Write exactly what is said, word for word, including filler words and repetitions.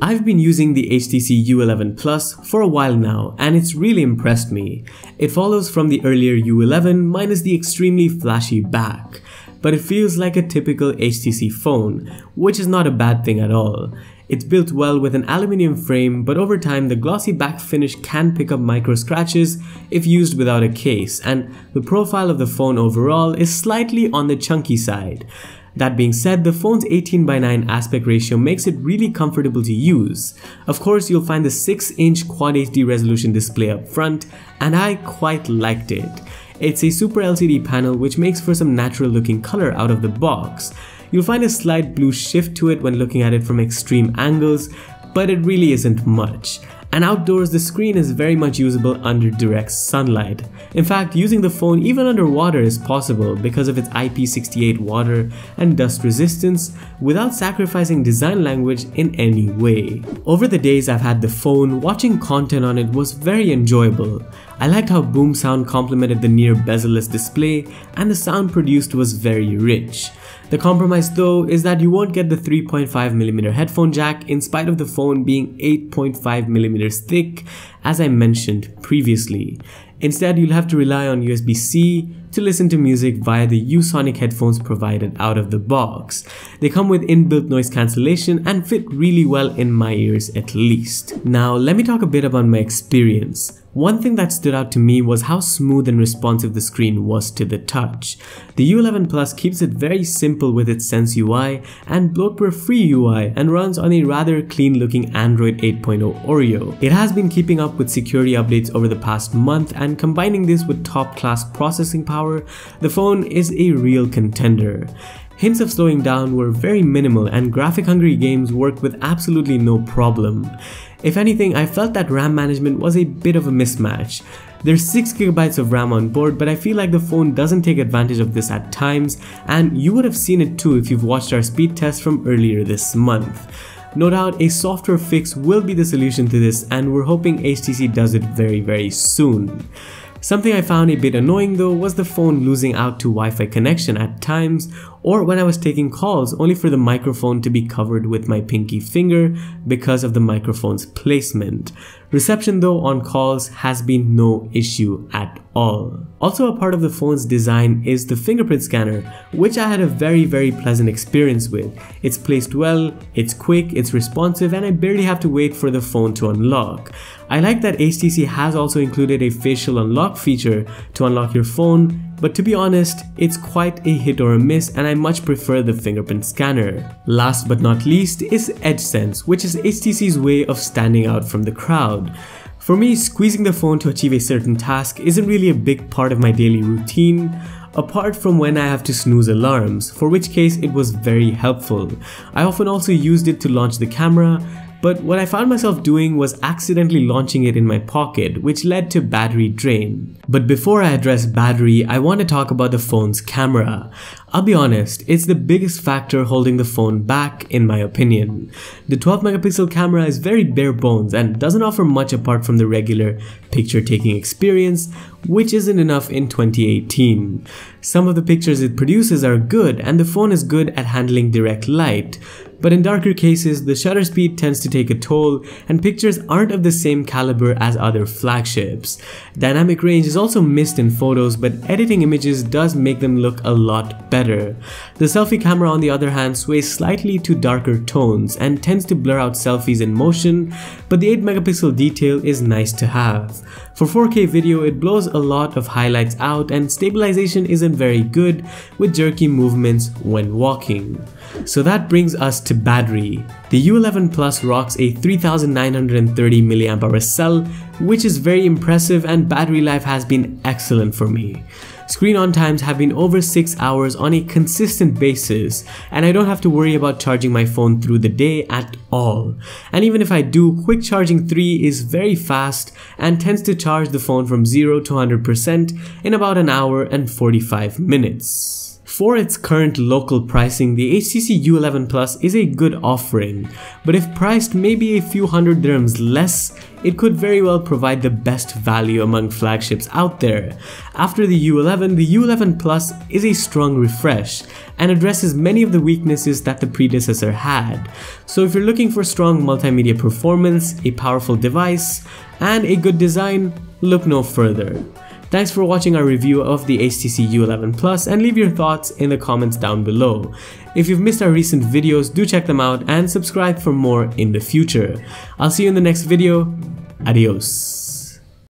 I've been using the H T C U eleven Plus for a while now, and it's really impressed me. It follows from the earlier U eleven minus the extremely flashy back, but it feels like a typical H T C phone, which is not a bad thing at all. It's built well with an aluminium frame, but over time the glossy back finish can pick up micro scratches if used without a case, and the profile of the phone overall is slightly on the chunky side. That being said, the phone's eighteen by nine aspect ratio makes it really comfortable to use. Of course, you'll find the six inch Quad H D resolution display up front, and I quite liked it. It's a Super L C D panel which makes for some natural looking color out of the box. You'll find a slight blue shift to it when looking at it from extreme angles, but it really isn't much. And outdoors, the screen is very much usable under direct sunlight. In fact, using the phone even underwater is possible because of its I P sixty-eight water and dust resistance without sacrificing design language in any way. Over the days I've had the phone, watching content on it was very enjoyable. I liked how Boom Sound complemented the near bezel-less display, and the sound produced was very rich. The compromise though is that you won't get the three point five millimeter headphone jack in spite of the phone being eight point five millimeters thick, as I mentioned previously. Instead, you'll have to rely on U S B C to listen to music via the Usonic headphones provided out of the box. They come with inbuilt noise cancellation and fit really well in my ears, at least. Now let me talk a bit about my experience. One thing that stood out to me was how smooth and responsive the screen was to the touch. The U eleven Plus keeps it very simple with its Sense U I and bloatware-free U I, and runs on a rather clean-looking Android eight point oh Oreo. It has been keeping up with security updates over the past month, and combining this with top-class processing power, the phone is a real contender. Hints of slowing down were very minimal, and graphic-hungry games worked with absolutely no problem. If anything, I felt that RAM management was a bit of a mismatch. There's six gigabytes of RAM on board, but I feel like the phone doesn't take advantage of this at times, and you would have seen it too if you've watched our speed test from earlier this month. No doubt a software fix will be the solution to this, and we're hoping H T C does it very very soon. Something I found a bit annoying though was the phone losing out to Wi-Fi connection at times, or when I was taking calls, only for the microphone to be covered with my pinky finger because of the microphone's placement. Reception though on calls has been no issue at all. Also, a part of the phone's design is the fingerprint scanner, which I had a very very pleasant experience with. It's placed well, it's quick, it's responsive, and I barely have to wait for the phone to unlock. I like that H T C has also included a facial unlock feature to unlock your phone, but to be honest, it's quite a hit or a miss, and I much prefer the fingerprint scanner. Last but not least is Edge Sense, which is H T C's way of standing out from the crowd. For me, squeezing the phone to achieve a certain task isn't really a big part of my daily routine, apart from when I have to snooze alarms, for which case it was very helpful. I often also used it to launch the camera, but what I found myself doing was accidentally launching it in my pocket, which led to battery drain. But before I address battery, I want to talk about the phone's camera. I'll be honest, it's the biggest factor holding the phone back in my opinion. The twelve megapixel camera is very bare bones and doesn't offer much apart from the regular picture taking experience, which isn't enough in twenty eighteen. Some of the pictures it produces are good, and the phone is good at handling direct light. But in darker cases, the shutter speed tends to take a toll, and pictures aren't of the same caliber as other flagships. Dynamic range is also missed in photos, but editing images does make them look a lot better. The selfie camera, on the other hand, sways slightly to darker tones and tends to blur out selfies in motion, but the eight megapixel detail is nice to have. For four K video, it blows a lot of highlights out, and stabilization isn't very good with jerky movements when walking. So that brings us to battery. The U eleven Plus rocks a three thousand nine hundred thirty milliamp hour cell, which is very impressive, and battery life has been excellent for me. Screen on times have been over six hours on a consistent basis, and I don't have to worry about charging my phone through the day at all. And even if I do, Quick Charging three is very fast and tends to charge the phone from zero to one hundred percent in about an hour and forty-five minutes. For its current local pricing, the H T C U eleven Plus is a good offering, but if priced maybe a few hundred dirhams less, it could very well provide the best value among flagships out there. After the U eleven, the U eleven Plus is a strong refresh and addresses many of the weaknesses that the predecessor had. So if you're looking for strong multimedia performance, a powerful device, and a good design, look no further. Thanks for watching our review of the H T C U eleven Plus, and leave your thoughts in the comments down below. If you've missed our recent videos, do check them out and subscribe for more in the future. I'll see you in the next video. Adios.